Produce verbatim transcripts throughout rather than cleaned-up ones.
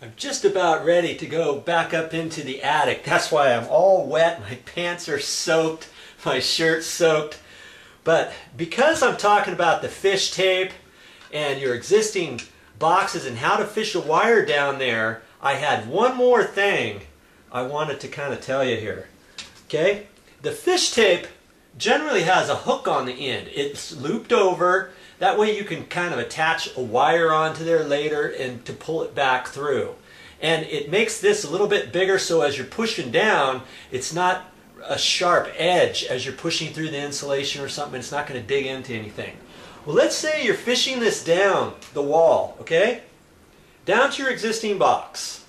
I'm just about ready to go back up into the attic. That's why I'm all wet. My pants are soaked. My shirt's soaked. But because I'm talking about the fish tape and your existing boxes and how to fish a wire down there, I had one more thing I wanted to kind of tell you here. Okay? The fish tape generally has a hook on the end. It's looped over. That way you can kind of attach a wire onto there later and to pull it back through. And it makes this a little bit bigger, so as you're pushing down, it's not a sharp edge as you're pushing through the insulation or something. It's not going to dig into anything. Well, let's say you're fishing this down the wall, okay? Down to your existing box.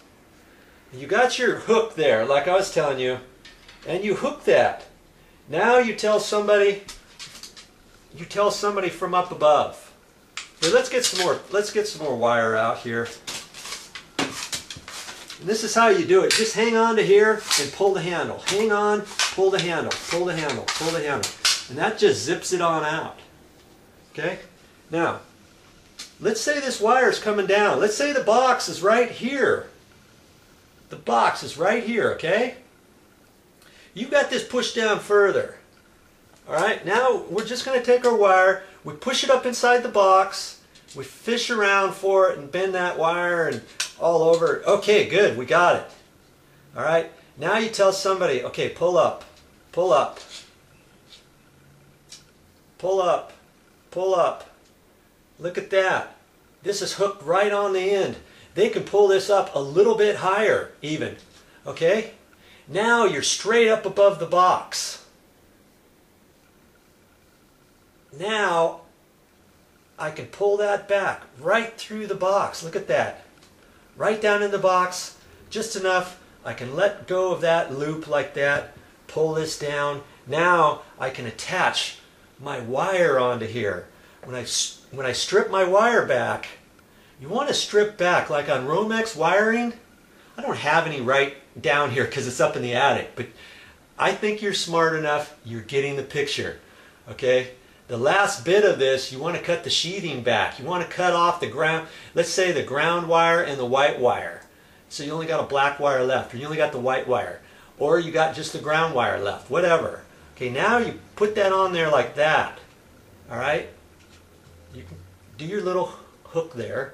You got your hook there, like I was telling you, and you hook that. Now you tell somebody, you tell somebody from up above. Here, let's get some more, let's get some more wire out here. And this is how you do it. Just hang on to here and pull the handle. Hang on, pull the handle, pull the handle, pull the handle. And that just zips it on out. Okay? Now, let's say this wire is coming down. Let's say the box is right here. The box is right here, okay? You've got this pushed down further. Alright, now we're just going to take our wire, we push it up inside the box, we fish around for it and bend that wire and all over. Okay, good, we got it. Alright, now you tell somebody, okay, pull up, pull up, pull up, pull up. Look at that. This is hooked right on the end. They can pull this up a little bit higher even. Okay, now you're straight up above the box. Now, I can pull that back right through the box. Look at that. Right down in the box, just enough. I can let go of that loop like that, pull this down. Now, I can attach my wire onto here. When I, when I strip my wire back, you want to strip back, like on Romex wiring. I don't have any right down here because it's up in the attic, but I think you're smart enough, you're getting the picture, okay? The last bit of this, you want to cut the sheathing back. You want to cut off the ground, let's say the ground wire and the white wire. So you only got a black wire left, or you only got the white wire, or you got just the ground wire left, whatever. Okay, now you put that on there like that, all right? You can do your little hook there.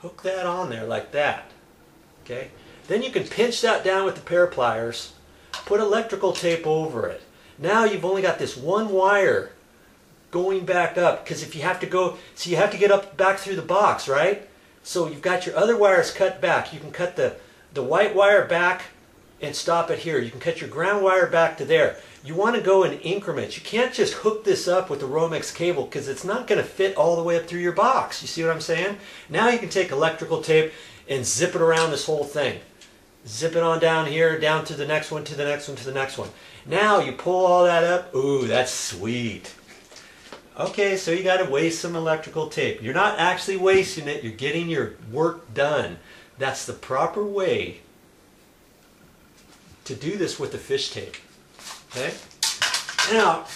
Hook that on there like that, okay? Then you can pinch that down with a pair of pliers, put electrical tape over it. Now you've only got this one wire going back up, because if you have to go, so you have to get up back through the box, right? So you've got your other wires cut back. You can cut the, the white wire back and stop it here. You can cut your ground wire back to there. You want to go in increments. You can't just hook this up with the Romex cable because it's not going to fit all the way up through your box. You see what I'm saying? Now you can take electrical tape and zip it around this whole thing. Zip it on down here, down to the next one, to the next one, to the next one. Now you pull all that up. Ooh, that's sweet. Okay, so you got to waste some electrical tape. You're not actually wasting it. You're getting your work done. That's the proper way to do this with the fish tape. Okay? Now,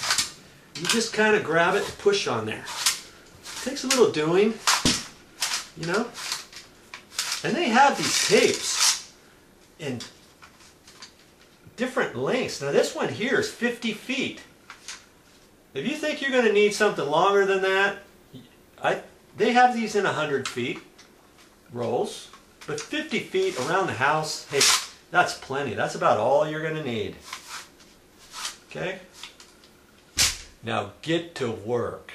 you just kind of grab it and push on there. It takes a little doing, you know? And they have these tapes in different lengths. Now this one here is fifty feet. If you think you're going to need something longer than that, I, they have these in one hundred feet rolls, but fifty feet around the house, hey, that's plenty. That's about all you're going to need. Okay? Now get to work.